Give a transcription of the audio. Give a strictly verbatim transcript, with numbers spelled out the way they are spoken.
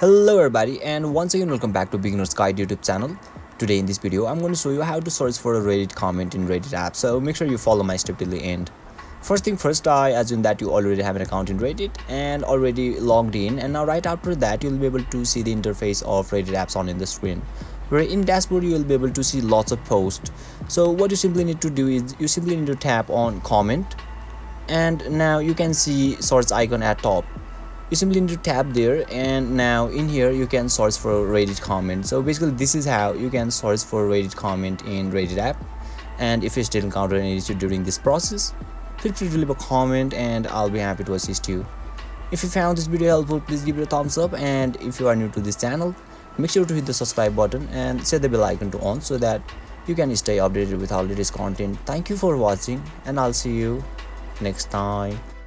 Hello everybody, and once again welcome back to Beginner's Guide YouTube channel. Today in this video I'm going to show you how to search for a Reddit comment in Reddit app, so make sure you follow my step till the end. First thing first, I assume that you already have an account in Reddit and already logged in, and now right after that you'll be able to see the interface of Reddit apps on in the screen, where in dashboard you'll be able to see lots of posts. So what you simply need to do is you simply need to tap on comment, and now you can see search icon at top. You simply need to tap there, and now in here you can search for Reddit comment. So basically this is how you can search for Reddit comment in Reddit app, and if you still encounter any issue during this process, feel free to leave a comment and I'll be happy to assist you. If you found this video helpful, please give it a thumbs up, and if you are new to this channel, make sure to hit the subscribe button and set the bell icon to on so that you can stay updated with our latest content. Thank you for watching, and I'll see you next time.